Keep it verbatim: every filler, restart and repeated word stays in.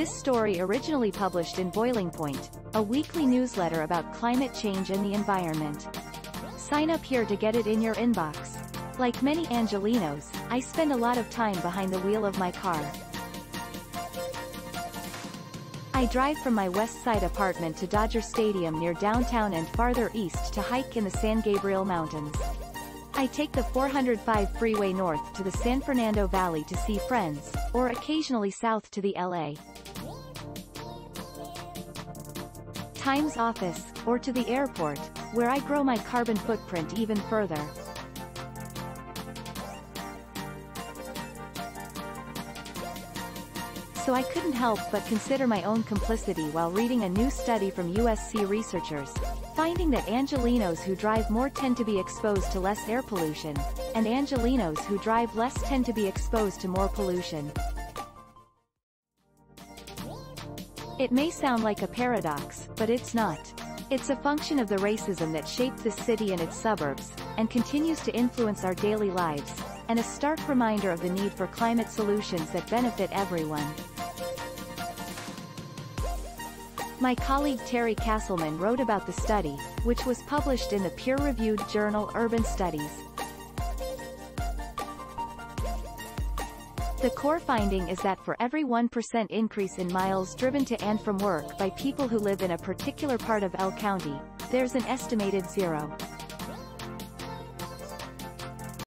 This story originally published in Boiling Point, a weekly newsletter about climate change and the environment. Sign up here to get it in your inbox. Like many Angelinos, I spend a lot of time behind the wheel of my car. I drive from my west side apartment to Dodger Stadium near downtown and farther east to hike in the San Gabriel Mountains. I take the four oh five Freeway north to the San Fernando Valley to see friends, or occasionally south to the L A Times office, or to the airport, where I grow my carbon footprint even further. So I couldn't help but consider my own complicity while reading a new study from U S C researchers, finding that Angelinos who drive more tend to be exposed to less air pollution, and Angelinos who drive less tend to be exposed to more pollution. It may sound like a paradox, but it's not. It's a function of the racism that shaped this city and its suburbs, and continues to influence our daily lives, and a stark reminder of the need for climate solutions that benefit everyone. My colleague Terry Castleman wrote about the study, which was published in the peer-reviewed journal Urban Studies. The core finding is that for every one percent increase in miles driven to and from work by people who live in a particular part of L A County, there's an estimated zero.